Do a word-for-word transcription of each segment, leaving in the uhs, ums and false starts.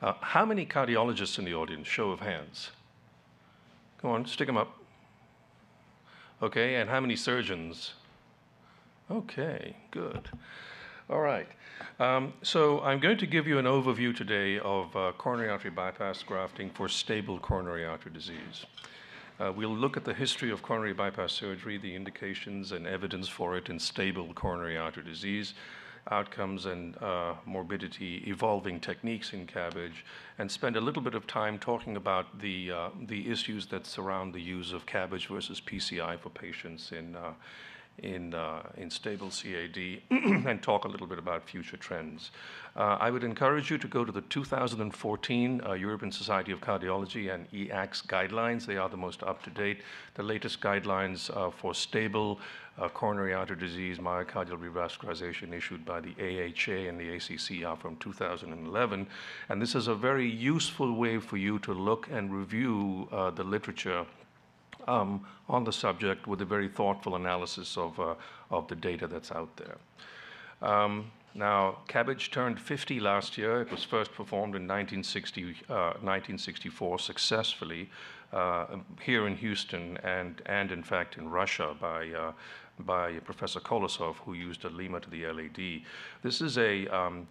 Uh, how many cardiologists in the audience? Show of hands. Go on, stick them up. Okay, and how many surgeons? Okay, good. All right. Um, so I'm going to give you an overview today of uh, coronary artery bypass grafting for stable coronary artery disease. Uh, we'll look at the history of coronary bypass surgery, the indications and evidence for it in stable coronary artery disease, outcomes and uh, morbidity, evolving techniques in C A B G, and spend a little bit of time talking about the, uh, the issues that surround the use of C A B G versus P C I for patients in uh, in, uh, in stable C A D and talk a little bit about future trends. Uh, I would encourage you to go to the two thousand fourteen uh, European Society of Cardiology and E A C S guidelines. They are the most up-to-date. The latest guidelines uh, for stable uh, coronary artery disease, myocardial revascularization issued by the A H A and the A C C are from two thousand eleven. And this is a very useful way for you to look and review uh, the literature Um, on the subject with a very thoughtful analysis of, uh, of the data that's out there. Um, now, C A B G turned fifty last year. It was first performed in nineteen sixty, uh, nineteen sixty-four successfully uh, here in Houston and, and in fact, in Russia by, uh, by Professor Kolosov, who used a LIMA to the L A D. This is a... Um,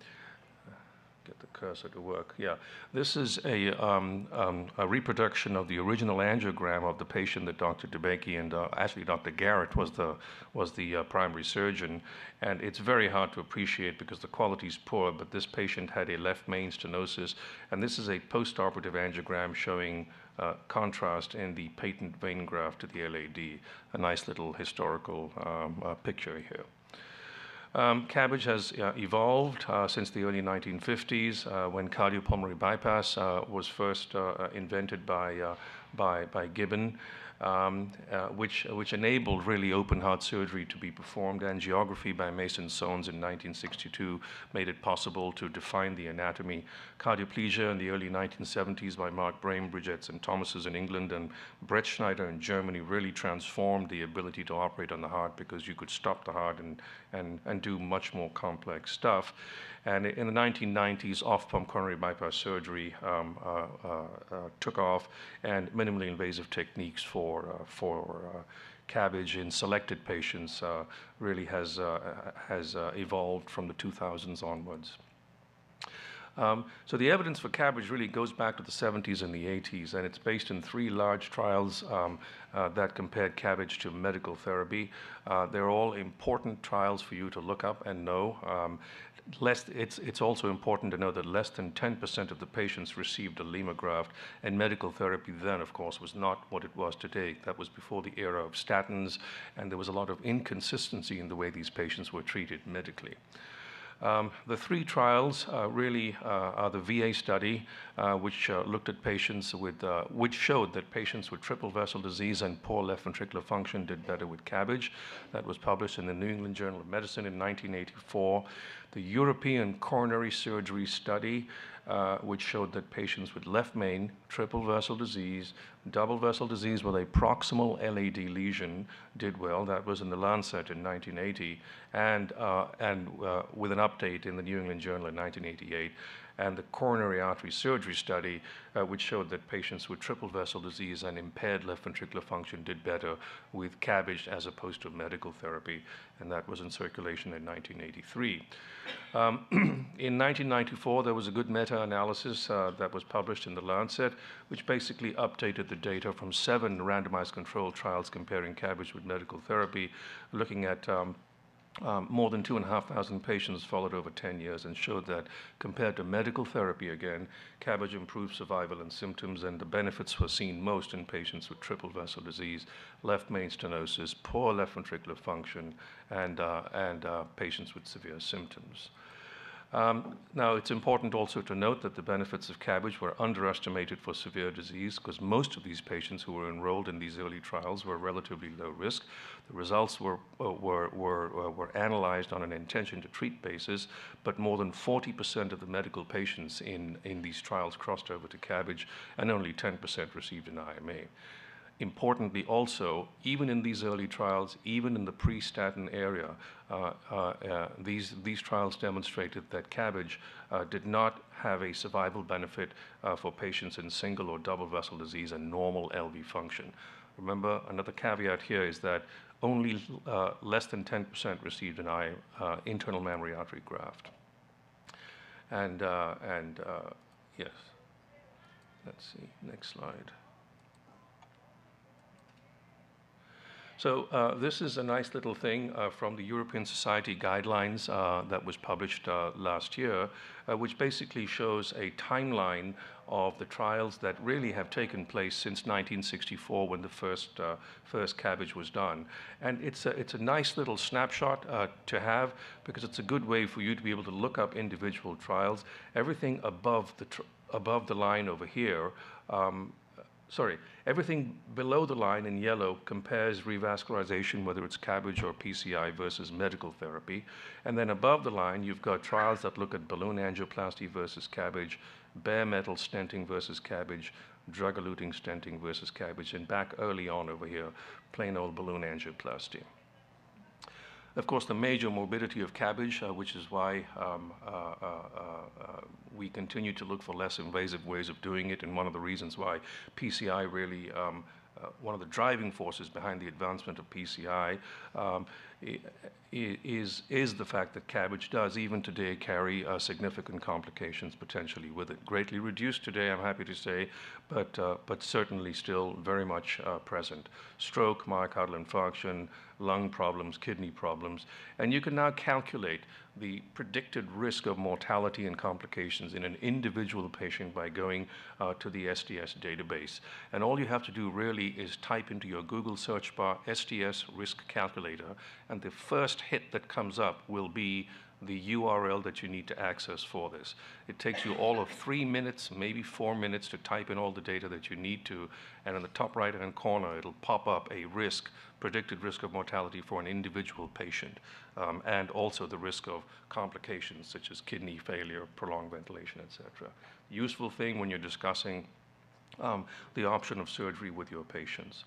Get the cursor to work. Yeah, this is a, um, um, a reproduction of the original angiogram of the patient that Doctor DeBakey and uh, actually Doctor Garrett was the was the uh, primary surgeon, and it's very hard to appreciate because the quality's poor. But this patient had a left main stenosis, and this is a postoperative angiogram showing uh, contrast in the patent vein graft to the L A D. A nice little historical um, uh, picture here. Um, C A B G has uh, evolved uh, since the early nineteen fifties uh, when cardiopulmonary bypass uh, was first uh, invented by, uh, by, by Gibbon, um, uh, which, which enabled really open heart surgery to be performed. Angiography by Mason Sones in nineteen sixty-two made it possible to define the anatomy. Cardioplegia in the early nineteen seventies by Mark Brambridge at Saint Thomas's in England and Brett Schneider in Germany really transformed the ability to operate on the heart because you could stop the heart and, and, and do much more complex stuff. And in the nineteen nineties, off-pump coronary bypass surgery um, uh, uh, uh, took off, and minimally invasive techniques for, uh, for uh, C A B G in selected patients uh, really has, uh, has uh, evolved from the two thousands onwards. Um, so the evidence for C A B G really goes back to the seventies and the eighties, and it's based in three large trials um, uh, that compared C A B G to medical therapy. Uh, they're all important trials for you to look up and know. Um, less, it's, it's also important to know that less than ten percent of the patients received a LIMA graft, and medical therapy then, of course, was not what it was today. That was before the era of statins, and there was a lot of inconsistency in the way these patients were treated medically. Um, the three trials uh, really uh, are the V A study, uh, which uh, looked at patients with, uh, which showed that patients with triple vessel disease and poor left ventricular function did better with C A B G. That was published in the New England Journal of Medicine in nineteen eighty-four. The European Coronary Surgery Study, Uh, which showed that patients with left main, triple vessel disease, double vessel disease with a proximal L A D lesion did well. That was in the Lancet in nineteen eighty, and, uh, and uh, with an update in the New England Journal in nineteen eighty-eight, and the Coronary Artery Surgery Study, uh, which showed that patients with triple vessel disease and impaired left ventricular function did better with C A B G as opposed to medical therapy, and that was in Circulation in nineteen eighty-three. Um, in nineteen ninety-four, there was a good meta-analysis uh, that was published in the Lancet, which basically updated the data from seven randomized controlled trials comparing C A B G with medical therapy, looking at um, Um, more than two thousand five hundred patients followed over ten years and showed that compared to medical therapy again, C A B G improved survival and symptoms, and the benefits were seen most in patients with triple vessel disease, left main stenosis, poor left ventricular function, and, uh, and uh, patients with severe symptoms. Um, now, it's important also to note that the benefits of C A B G were underestimated for severe disease because most of these patients who were enrolled in these early trials were relatively low risk. The results were, uh, were, were, uh, were analyzed on an intention to treat basis, but more than forty percent of the medical patients in, in these trials crossed over to C A B G, and only ten percent received an I M A. importantly also, even in these early trials, even in the pre-statin area, uh, uh, uh, these, these trials demonstrated that C A B G uh, did not have a survival benefit uh, for patients in single or double vessel disease and normal L V function. Remember, another caveat here is that only uh, less than ten percent received an I, uh, internal mammary artery graft. And, uh, and uh, yes, let's see, next slide. So uh, this is a nice little thing uh, from the European Society guidelines uh, that was published uh, last year, uh, which basically shows a timeline of the trials that really have taken place since nineteen sixty-four, when the first uh, first C A B G was done. And it's a, it's a nice little snapshot uh, to have, because it's a good way for you to be able to look up individual trials. Everything above the, tr above the line over here, um, Sorry, everything below the line in yellow compares revascularization, whether it's C A B G or P C I, versus medical therapy. And then above the line, you've got trials that look at balloon angioplasty versus C A B G, bare metal stenting versus C A B G, drug-eluting stenting versus C A B G, and back early on over here, plain old balloon angioplasty. Of course, the major morbidity of C A B G, uh, which is why um, uh, uh, uh, we continue to look for less invasive ways of doing it, and one of the reasons why P C I really, um, uh, one of the driving forces behind the advancement of P C I um, is, is the fact that C A B G does, even today, carry uh, significant complications potentially with it. Greatly reduced today, I'm happy to say, but, uh, but certainly still very much uh, present. Stroke, myocardial infarction, lung problems, kidney problems, and you can now calculate the predicted risk of mortality and complications in an individual patient by going uh, to the S T S database. And all you have to do really is type into your Google search bar S T S risk calculator, and the first hit that comes up will be the U R L that you need to access for this. It takes you all of three minutes, maybe four minutes, to type in all the data that you need to, and in the top right-hand corner, it'll pop up a risk, predicted risk of mortality for an individual patient, um, and also the risk of complications such as kidney failure, prolonged ventilation, et cetera. Useful thing when you're discussing um, the option of surgery with your patients.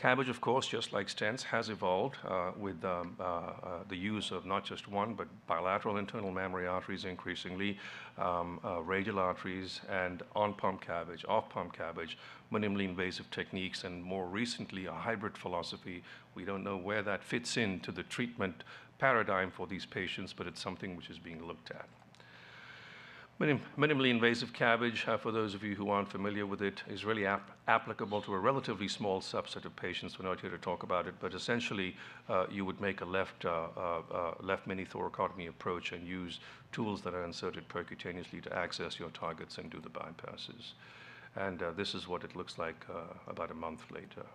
C A B G, of course, just like stents, has evolved uh, with um, uh, uh, the use of not just one, but bilateral internal mammary arteries increasingly, um, uh, radial arteries, and on-pump C A B G, off-pump C A B G, minimally invasive techniques, and more recently, a hybrid philosophy. We don't know where that fits into the treatment paradigm for these patients, but it's something which is being looked at. Minimally invasive C A B G, uh, for those of you who aren't familiar with it, is really ap applicable to a relatively small subset of patients. We're not here to talk about it, but essentially uh, you would make a left, uh, uh, uh, left mini-thoracotomy approach and use tools that are inserted percutaneously to access your targets and do the bypasses. And uh, this is what it looks like uh, about a month later.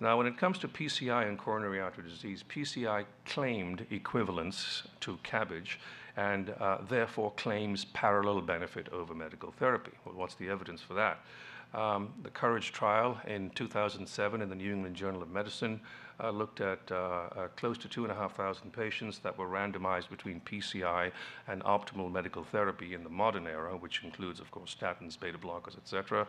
Now, when it comes to P C I and coronary artery disease, P C I claimed equivalence to C A B G and uh, therefore claims parallel benefit over medical therapy. Well, what's the evidence for that? Um, the COURAGE trial in two thousand seven in the New England Journal of Medicine uh, looked at uh, uh, close to two thousand five hundred patients that were randomized between P C I and optimal medical therapy in the modern era, which includes, of course, statins, beta blockers, et cetera,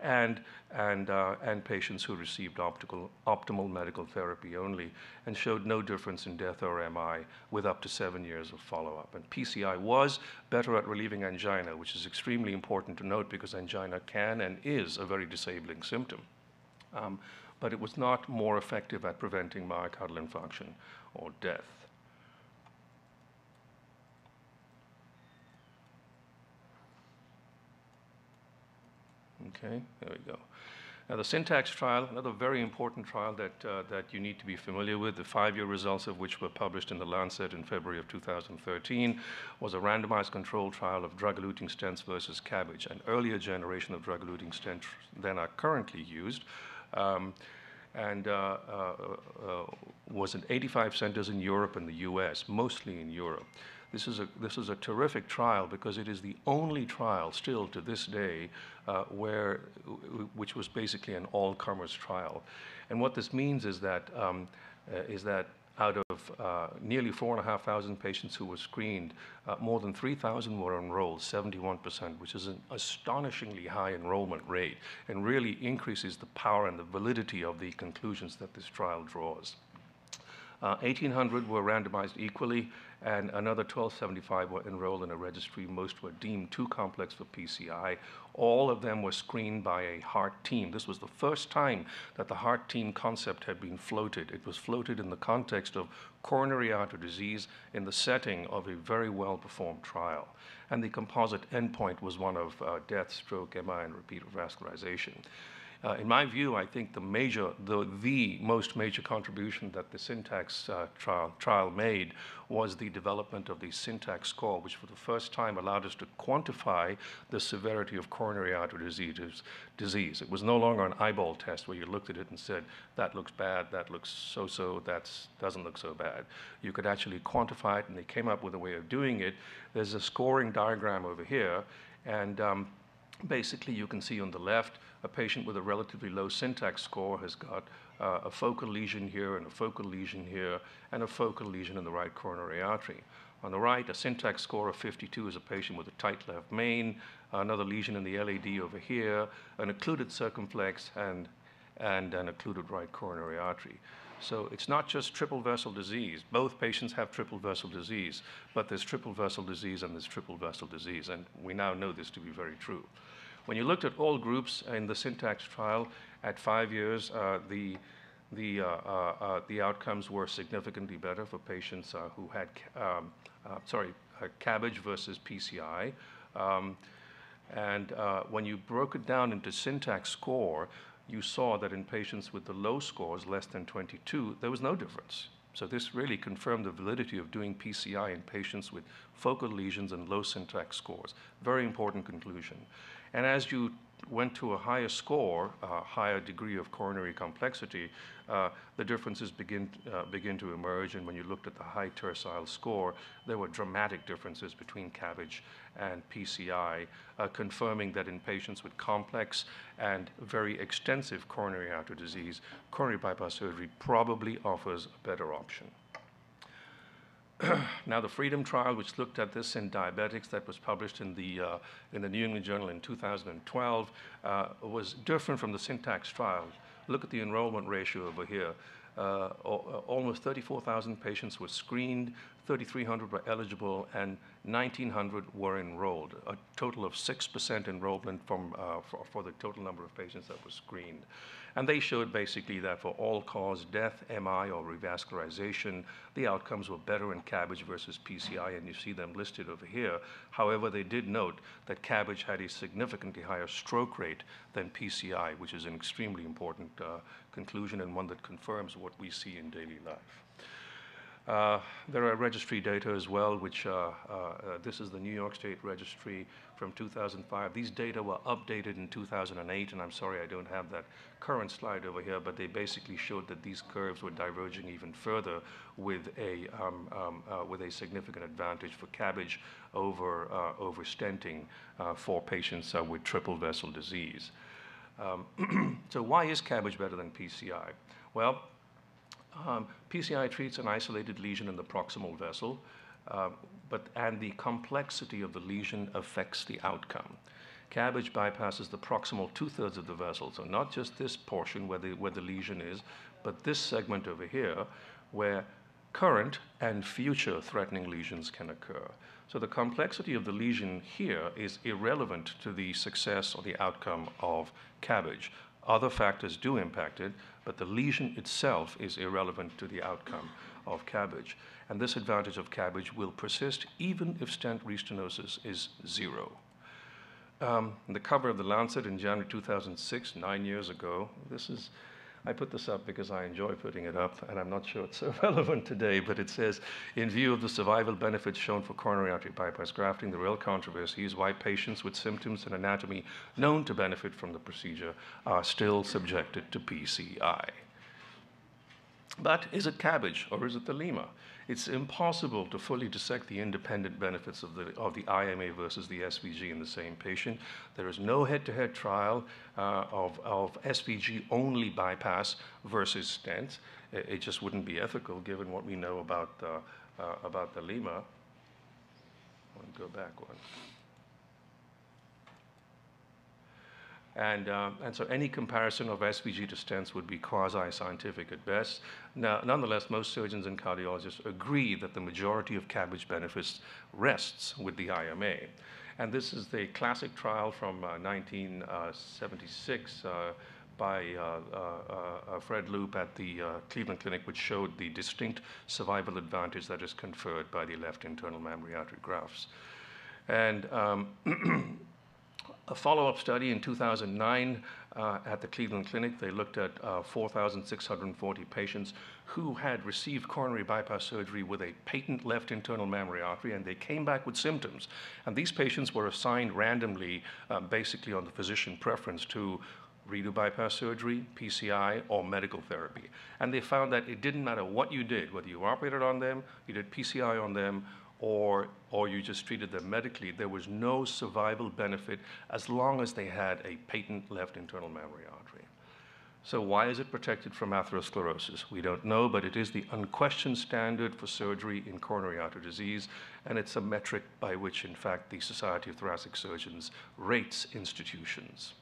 and, and, uh, and patients who received optical, optimal medical therapy only, and showed no difference in death or M I with up to seven years of follow-up. And P C I was better at relieving angina, which is extremely important to note because angina can and is a very disabling symptom, um, but it was not more effective at preventing myocardial infarction or death. Okay, there we go. Now, the SYNTAX trial, another very important trial that, uh, that you need to be familiar with, the five-year results of which were published in The Lancet in February of two thousand thirteen, was a randomized controlled trial of drug-eluting stents versus C A B G, an earlier generation of drug-eluting stents than are currently used, um, and uh, uh, uh, was in eighty-five centers in Europe and the U S, mostly in Europe. This is a, this is a terrific trial because it is the only trial still to this day uh, where, which was basically an all-comers trial. And what this means is that, um, uh, is that out of uh, nearly four thousand five hundred patients who were screened, uh, more than three thousand were enrolled, seventy-one percent, which is an astonishingly high enrollment rate and really increases the power and the validity of the conclusions that this trial draws. Uh, eighteen hundred were randomized equally, and another twelve seventy-five were enrolled in a registry. Most were deemed too complex for P C I. All of them were screened by a heart team. This was the first time that the heart team concept had been floated. It was floated in the context of coronary artery disease in the setting of a very well-performed trial. And the composite endpoint was one of uh, death, stroke, M I, and repeat vascularization. Uh, in my view, I think the major, the, the most major contribution that the SYNTAX uh, trial, trial made was the development of the SYNTAX score, which for the first time allowed us to quantify the severity of coronary artery disease. disease. It was no longer an eyeball test where you looked at it and said, that looks bad, that looks so-so, that doesn't look so bad. You could actually quantify it, and they came up with a way of doing it. There's a scoring diagram over here, and um, basically you can see on the left, a patient with a relatively low SYNTAX score has got uh, a focal lesion here and a focal lesion here and a focal lesion in the right coronary artery. On the right, a SYNTAX score of fifty-two is a patient with a tight left main, another lesion in the L A D over here, an occluded circumflex, and, and an occluded right coronary artery. So it's not just triple vessel disease. Both patients have triple vessel disease, but there's triple vessel disease and there's triple vessel disease, and we now know this to be very true. When you looked at all groups in the SYNTAX trial at five years, uh, the, the, uh, uh, uh, the outcomes were significantly better for patients uh, who had, um, uh, sorry, uh, C A B G versus P C I. Um, and uh, when you broke it down into SYNTAX score, you saw that in patients with the low scores, less than twenty-two, there was no difference. So this really confirmed the validity of doing P C I in patients with focal lesions and low SYNTAX scores. Very important conclusion. And as you went to a higher score, a higher degree of coronary complexity, uh, the differences begin, uh, begin to emerge. And when you looked at the high tercile score, there were dramatic differences between C A B G and P C I, uh, confirming that in patients with complex and very extensive coronary artery disease, coronary bypass surgery probably offers a better option. Now, the FREEDOM trial, which looked at this in diabetics, that was published in the, uh, in the New England Journal in two thousand twelve, uh, was different from the SYNTAX trial. Look at the enrollment ratio over here. Uh, almost thirty-four thousand patients were screened, thirty-three hundred were eligible, and nineteen hundred were enrolled, a total of six percent enrollment from, uh, for, for the total number of patients that were screened. And they showed basically that for all-cause death, M I, or revascularization, the outcomes were better in C A B G versus P C I, and you see them listed over here. However, they did note that C A B G had a significantly higher stroke rate than P C I, which is an extremely important uh, conclusion and one that confirms what we see in daily life. Uh, there are registry data as well, which uh, uh, uh, this is the New York State registry from two thousand five. These data were updated in two thousand eight, and I'm sorry I don't have that current slide over here, but they basically showed that these curves were diverging even further with a, um, um, uh, with a significant advantage for C A B G over, uh, over stenting uh, for patients uh, with triple vessel disease. Um, so why is C A B G better than P C I? Well, Um, P C I treats an isolated lesion in the proximal vessel, uh, but, and the complexity of the lesion affects the outcome. C A B G bypasses the proximal two-thirds of the vessel, so not just this portion where the, where the lesion is, but this segment over here where current and future threatening lesions can occur. So the complexity of the lesion here is irrelevant to the success or the outcome of C A B G. Other factors do impact it, but the lesion itself is irrelevant to the outcome of C A B G. And this advantage of C A B G will persist even if stent restenosis is zero. Um, the cover of The Lancet in January two thousand six, nine years ago, this is, I put this up because I enjoy putting it up, and I'm not sure it's so relevant today, but it says, in view of the survival benefits shown for coronary artery bypass grafting, the real controversy is why patients with symptoms and anatomy known to benefit from the procedure are still subjected to P C I. But is it C A B G or is it the LIMA? It's impossible to fully dissect the independent benefits of the, of the I M A versus the S V G in the same patient. There is no head-to-head trial uh, of, of S V G-only bypass versus stents. it, it just wouldn't be ethical given what we know about uh, uh, about the LIMA. I'll go back one. And, um, and so any comparison of S V G to stents would be quasi-scientific at best. Now, nonetheless, most surgeons and cardiologists agree that the majority of C A B G benefits rests with the I M A. And this is the classic trial from uh, nineteen seventy-six uh, by uh, uh, uh, Fred Loop at the uh, Cleveland Clinic, which showed the distinct survival advantage that is conferred by the left internal mammary artery grafts. And um, a follow-up study in two thousand nine uh, at the Cleveland Clinic, they looked at uh, four thousand six hundred forty patients who had received coronary bypass surgery with a patent left internal mammary artery, and they came back with symptoms. And these patients were assigned randomly, uh, basically on the physician preference, to redo bypass surgery, P C I, or medical therapy. And they found that it didn't matter what you did, whether you operated on them, you did P C I on them, or, or you just treated them medically, there was no survival benefit as long as they had a patent left internal mammary artery. So why is it protected from atherosclerosis? We don't know, but it is the unquestioned standard for surgery in coronary artery disease, and it's a metric by which, in fact, the Society of Thoracic Surgeons rates institutions.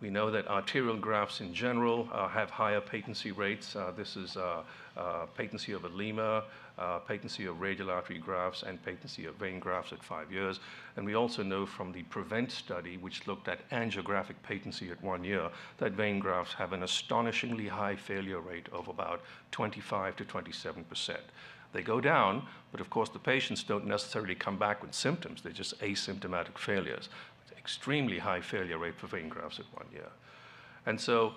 We know that arterial grafts in general uh, have higher patency rates. Uh, this is uh, uh, patency of a LIMA, uh, patency of radial artery grafts, and patency of vein grafts at five years. And we also know from the PREVENT study, which looked at angiographic patency at one year, that vein grafts have an astonishingly high failure rate of about twenty-five to twenty-seven percent. They go down, but of course the patients don't necessarily come back with symptoms. They're just asymptomatic failures. Extremely high failure rate for vein grafts at one year. And so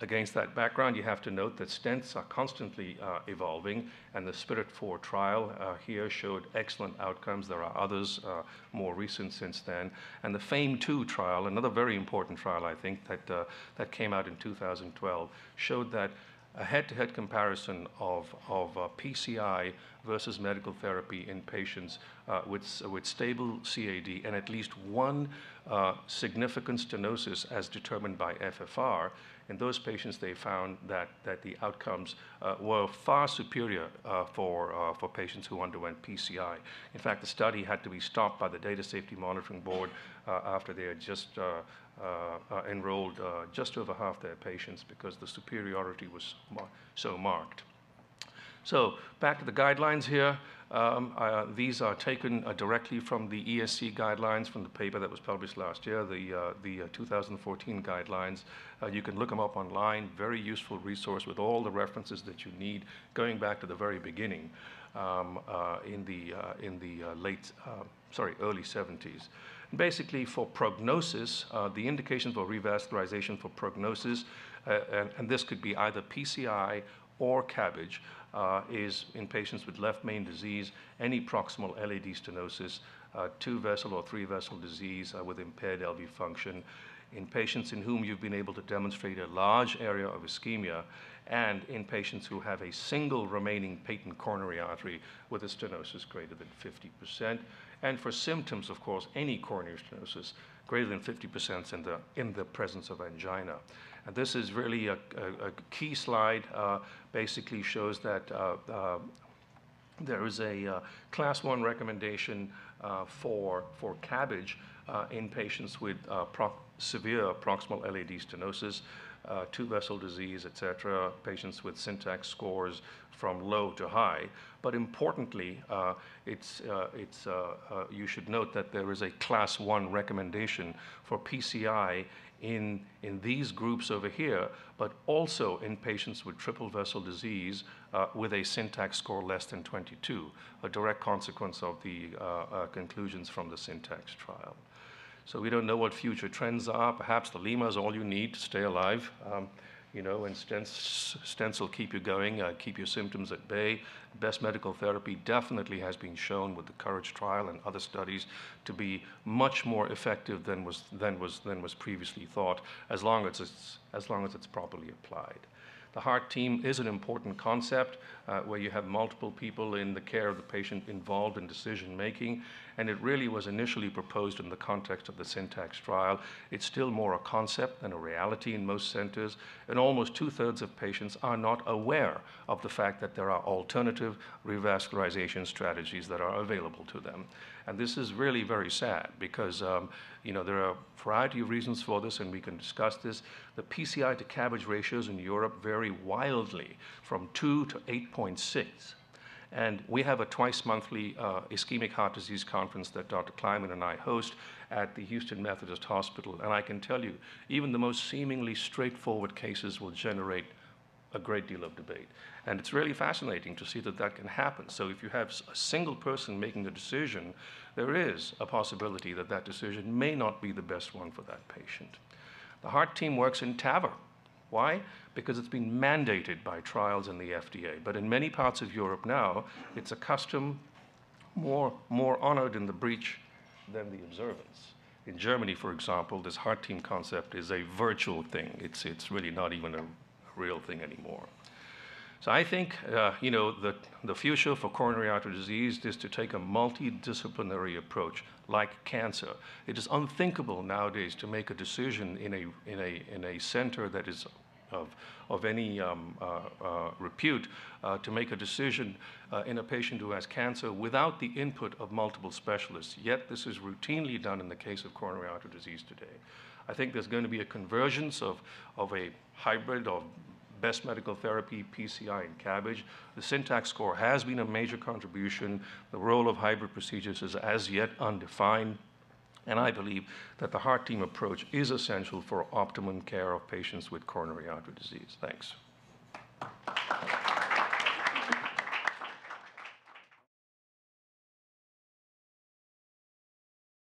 against that background, you have to note that stents are constantly uh, evolving, and the SPIRIT four trial uh, here showed excellent outcomes. There are others uh, more recent since then. And the FAME two trial, another very important trial, I think, that, uh, that came out in two thousand twelve, showed that a head-to-head comparison of, of uh, P C I versus medical therapy in patients uh, with, with stable C A D and at least one uh, significant stenosis as determined by F F R. In those patients, they found that, that the outcomes uh, were far superior uh, for, uh, for patients who underwent P C I. In fact, the study had to be stopped by the Data Safety Monitoring Board uh, after they had just uh, Uh, uh, enrolled uh, just over half their patients because the superiority was mar so marked. So back to the guidelines here. Um, uh, these are taken uh, directly from the E S C guidelines from the paper that was published last year, the, uh, the uh, two thousand fourteen guidelines. Uh, you can look them up online, very useful resource with all the references that you need going back to the very beginning um, uh, in the, uh, in the uh, late, uh, sorry, early seventies. Basically, for prognosis, uh, the indication for revascularization for prognosis, uh, and, and this could be either P C I or C A B G, uh, is in patients with left main disease, any proximal L A D stenosis, uh, two-vessel or three-vessel disease uh, with impaired L V function, in patients in whom you've been able to demonstrate a large area of ischemia, and in patients who have a single remaining patent coronary artery with a stenosis greater than fifty percent. And for symptoms, of course, any coronary stenosis greater than fifty percent in the, in the presence of angina. And this is really a, a, a key slide, uh, basically shows that uh, uh, there is a uh, class one recommendation uh, for, for C A B G uh, in patients with uh, pro severe proximal L A D stenosis, Uh, two-vessel disease, et cetera, patients with SYNTAX scores from low to high. But importantly, uh, it's, uh, it's, uh, uh, you should note that there is a class one recommendation for P C I in, in these groups over here, but also in patients with triple-vessel disease uh, with a SYNTAX score less than twenty-two, a direct consequence of the uh, uh, conclusions from the SYNTAX trial. So we don't know what future trends are. Perhaps the LIMA is all you need to stay alive. Um, you know, and stents, stents will keep you going, uh, keep your symptoms at bay. Best medical therapy definitely has been shown with the COURAGE trial and other studies to be much more effective than was, than was, than was previously thought, as long as it's, as long as it's properly applied. The heart team is an important concept uh, where you have multiple people in the care of the patient involved in decision making, and it really was initially proposed in the context of the SYNTAX trial. It's still more a concept than a reality in most centers, and almost two-thirds of patients are not aware of the fact that there are alternative revascularization strategies that are available to them. And this is really very sad because um, you know, there are a variety of reasons for this, and we can discuss this. The P C I to C A B G ratios in Europe vary wildly from two to eight point six. And we have a twice-monthly uh, ischemic heart disease conference that Doctor Kleiman and I host at the Houston Methodist Hospital. And I can tell you, even the most seemingly straightforward cases will generate a great deal of debate. And it's really fascinating to see that that can happen. So if you have a single person making the decision, there is a possibility that that decision may not be the best one for that patient. The heart team works in TAVR. Why? Because it's been mandated by trials in the F D A. But in many parts of Europe now, it's a custom more, more honored in the breach than the observance. In Germany, for example, this heart team concept is a virtual thing. It's, it's really not even a real thing anymore. So I think uh, you know, the, the future for coronary artery disease is to take a multidisciplinary approach like cancer. It is unthinkable nowadays to make a decision in a, in a, in a center that is of, of any um, uh, uh, repute uh, to make a decision uh, in a patient who has cancer without the input of multiple specialists. Yet this is routinely done in the case of coronary artery disease today. I think there's going to be a convergence of, of a hybrid of best medical therapy, P C I, and C A B G. The SYNTAX score has been a major contribution. The role of hybrid procedures is as yet undefined. And I believe that the heart team approach is essential for optimum care of patients with coronary artery disease. Thanks.